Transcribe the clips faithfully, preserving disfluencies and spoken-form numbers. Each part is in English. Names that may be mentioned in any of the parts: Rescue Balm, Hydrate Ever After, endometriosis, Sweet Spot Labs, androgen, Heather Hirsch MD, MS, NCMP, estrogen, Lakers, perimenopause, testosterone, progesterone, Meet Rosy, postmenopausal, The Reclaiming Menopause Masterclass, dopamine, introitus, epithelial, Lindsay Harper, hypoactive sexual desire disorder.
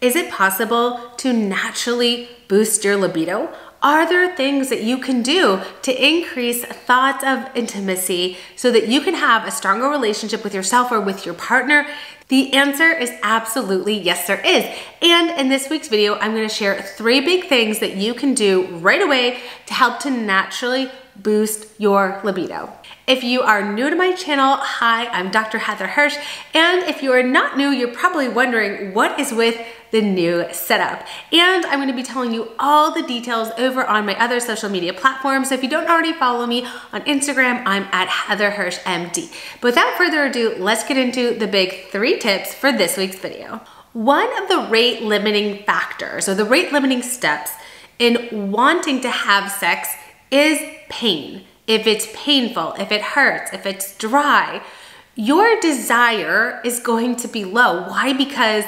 Is it possible to naturally boost your libido? Are there things that you can do to increase thoughts of intimacy so that you can have a stronger relationship with yourself or with your partner? The answer is absolutely yes, there is. And in this week's video, I'm gonna share three big things that you can do right away to help to naturally boost your libido. If you are new to my channel, hi, I'm Doctor Heather Hirsch. And if you are not new, you're probably wondering what is with the new setup. And I'm gonna be telling you all the details over on my other social media platforms. So if you don't already follow me on Instagram, I'm at Heather Hirsch M D. But without further ado, let's get into the big three tips for this week's video. One of the rate limiting factors or the rate limiting steps in wanting to have sex is pain. If it's painful, if it hurts, if it's dry, your desire is going to be low. Why? Because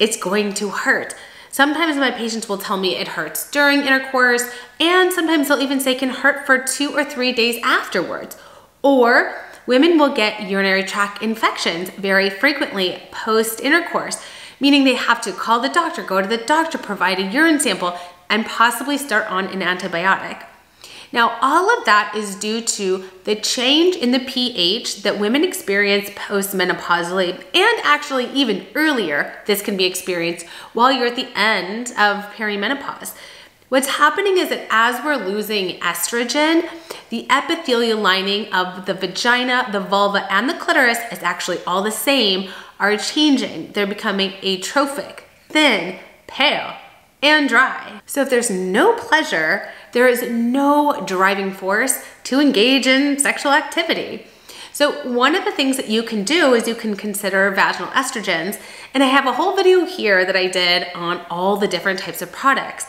it's going to hurt. Sometimes my patients will tell me it hurts during intercourse, and sometimes they'll even say it can hurt for two or three days afterwards. Or women will get urinary tract infections very frequently post-intercourse, meaning they have to call the doctor, go to the doctor, provide a urine sample, and possibly start on an antibiotic. Now, all of that is due to the change in the pH that women experience postmenopausally, and actually even earlier, this can be experienced while you're at the end of perimenopause. What's happening is that as we're losing estrogen, the epithelial lining of the vagina, the vulva, and the clitoris is actually all the same, are changing. They're becoming atrophic, thin, pale, and dry. So if there's no pleasure, there is no driving force to engage in sexual activity. So one of the things that you can do is you can consider vaginal estrogens. And I have a whole video here that I did on all the different types of products.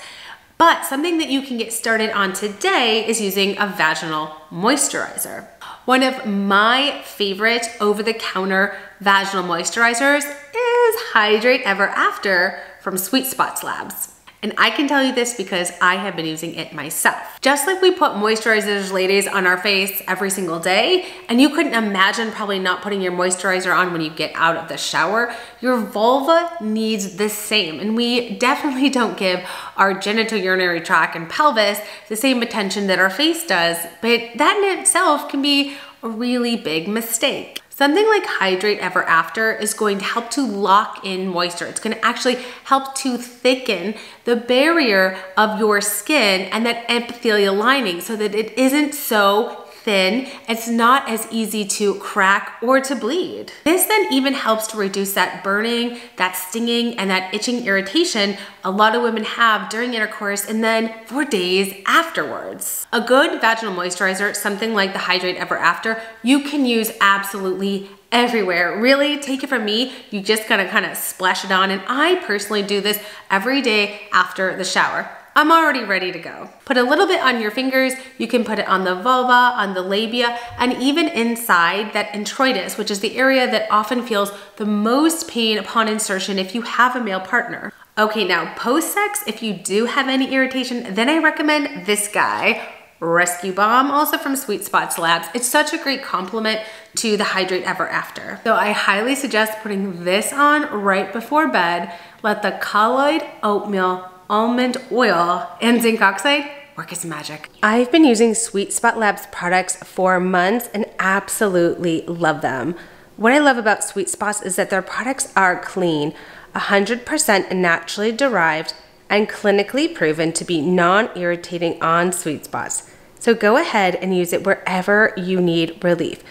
But something that you can get started on today is using a vaginal moisturizer. One of my favorite over-the-counter vaginal moisturizers is Hydrate Ever After from Sweet Spot Labs. And I can tell you this because I have been using it myself. Just like we put moisturizers, ladies, on our face every single day, and you couldn't imagine probably not putting your moisturizer on when you get out of the shower, your vulva needs the same. And we definitely don't give our genitourinary tract and pelvis the same attention that our face does, but that in itself can be a really big mistake. Something like Hydrate Ever After is going to help to lock in moisture. It's going to actually help to thicken the barrier of your skin and that epithelial lining so that it isn't so thin. It's not as easy to crack or to bleed. This then even helps to reduce that burning, that stinging, and that itching irritation a lot of women have during intercourse and then for days afterwards. A good vaginal moisturizer, something like the Hydrate Ever After, you can use absolutely everywhere. Really, take it from me, you just gotta kind of splash it on, and I personally do this every day after the shower. I'm already ready to go. Put a little bit on your fingers. You can put it on the vulva, on the labia, and even inside that introitus, which is the area that often feels the most pain upon insertion if you have a male partner. Okay, now post-sex, if you do have any irritation, then I recommend this guy, Rescue Balm, also from Sweet Spot Labs. It's such a great complement to the Hydrate Ever After. So I highly suggest putting this on right before bed. Let the colloid, oatmeal, almond oil, and zinc oxide work its magic. I've been using Sweet Spot Labs products for months and absolutely love them. What I love about Sweet Spots is that their products are clean, one hundred percent naturally derived, and clinically proven to be non-irritating on Sweet Spots. So go ahead and use it wherever you need relief.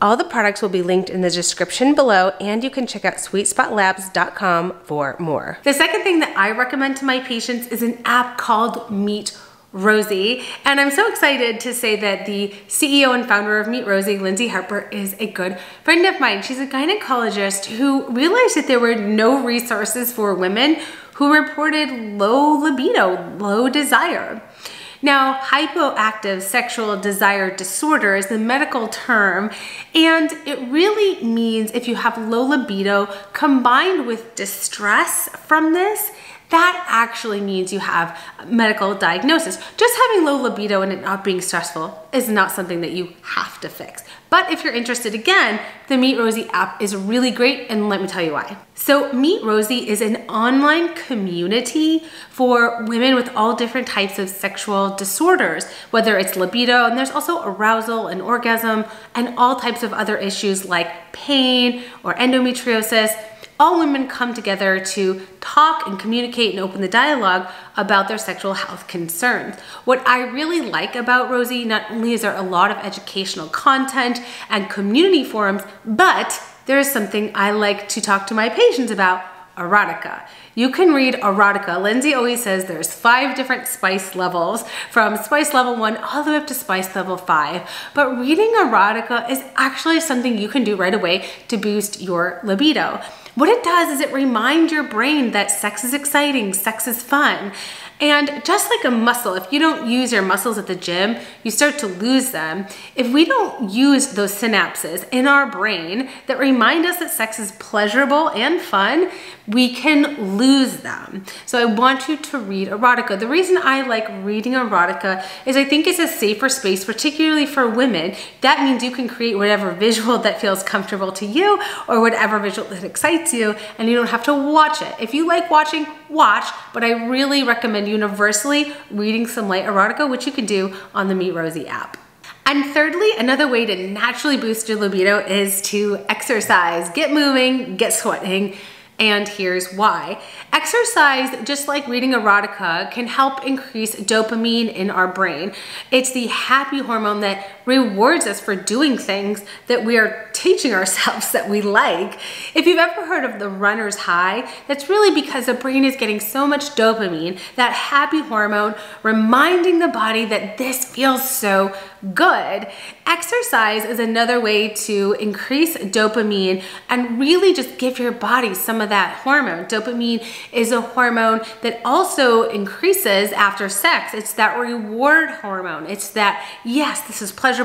All the products will be linked in the description below, and you can check out sweet spot labs dot com for more. The second thing that I recommend to my patients is an app called Meet Rosy, and I'm so excited to say that the C E O and founder of Meet Rosy, Lindsay Harper, is a good friend of mine. She's a gynecologist who realized that there were no resources for women who reported low libido, low desire. Now, hypoactive sexual desire disorder is the medical term, and it really means if you have low libido combined with distress from this, that actually means you have a medical diagnosis. Just having low libido and it not being stressful is not something that you have to fix. But if you're interested, again, the Meet Rosy app is really great, and let me tell you why. So Meet Rosy is an online community for women with all different types of sexual disorders, whether it's libido, and there's also arousal and orgasm and all types of other issues like pain or endometriosis. All women come together to talk and communicate and open the dialogue about their sexual health concerns. What I really like about Rosy, not only is there a lot of educational content and community forums, but there is something I like to talk to my patients about, erotica. You can read erotica. Lindsay always says there's five different spice levels, from spice level one all the way up to spice level five. But reading erotica is actually something you can do right away to boost your libido. What it does is it reminds your brain that sex is exciting, sex is fun. And just like a muscle, if you don't use your muscles at the gym, you start to lose them. If we don't use those synapses in our brain that remind us that sex is pleasurable and fun, we can lose them. So I want you to read erotica. The reason I like reading erotica is I think it's a safer space, particularly for women. That means you can create whatever visual that feels comfortable to you or whatever visual that excites you, and you don't have to watch it. If you like watching, watch, but I really recommend universally reading some light erotica, which you can do on the Meet Rosy app. And thirdly, another way to naturally boost your libido is to exercise. Get moving, get sweating, and here's why. Exercise, just like reading erotica, can help increase dopamine in our brain. It's the happy hormone that rewards us for doing things that we are teaching ourselves that we like. If you've ever heard of the runner's high, that's really because the brain is getting so much dopamine, that happy hormone, reminding the body that this feels so good. Exercise is another way to increase dopamine and really just give your body some of that hormone. Dopamine is a hormone that also increases after sex. It's that reward hormone. It's that, yes, this is pleasurable,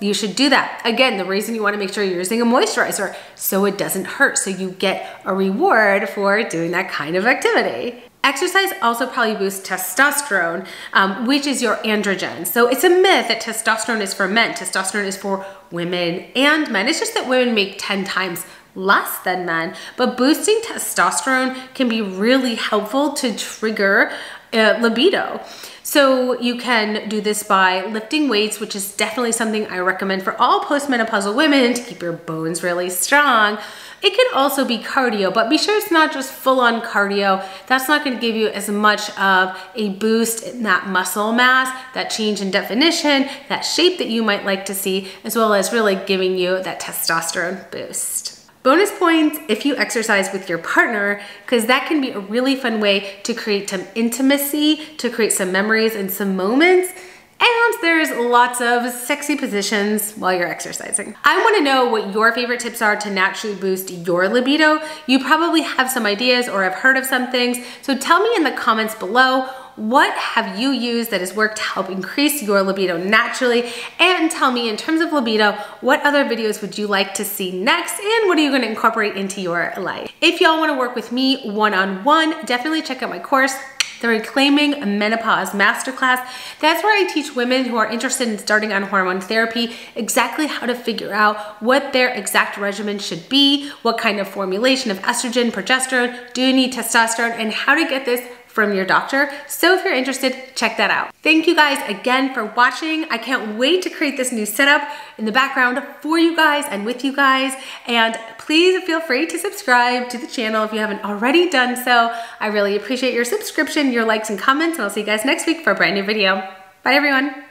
you should do that. Again, the reason you want to make sure you're using a moisturizer so it doesn't hurt, so you get a reward for doing that kind of activity. Exercise also probably boosts testosterone, um, which is your androgen. So it's a myth that testosterone is for men. Testosterone is for women and men. It's just that women make ten times less than men, but boosting testosterone can be really helpful to trigger uh, libido. So you can do this by lifting weights, which is definitely something I recommend for all postmenopausal women to keep your bones really strong. It can also be cardio, but be sure it's not just full-on cardio. That's not going to give you as much of a boost in that muscle mass, that change in definition, that shape that you might like to see, as well as really giving you that testosterone boost. Bonus points if you exercise with your partner, because that can be a really fun way to create some intimacy, to create some memories and some moments. And there's lots of sexy positions while you're exercising. I wanna know what your favorite tips are to naturally boost your libido. You probably have some ideas or have heard of some things. So tell me in the comments below, what have you used that has worked to help increase your libido naturally? And tell me, in terms of libido, what other videos would you like to see next? And what are you gonna incorporate into your life? If y'all wanna work with me one-on-one, definitely check out my course, The Reclaiming Menopause Masterclass. That's where I teach women who are interested in starting on hormone therapy exactly how to figure out what their exact regimen should be, what kind of formulation of estrogen, progesterone, do you need testosterone, and how to get this from your doctor. So if you're interested, check that out. Thank you guys again for watching. I can't wait to create this new setup in the background for you guys and with you guys. And please feel free to subscribe to the channel if you haven't already done so. I really appreciate your subscription, your likes and comments, and I'll see you guys next week for a brand new video. Bye everyone.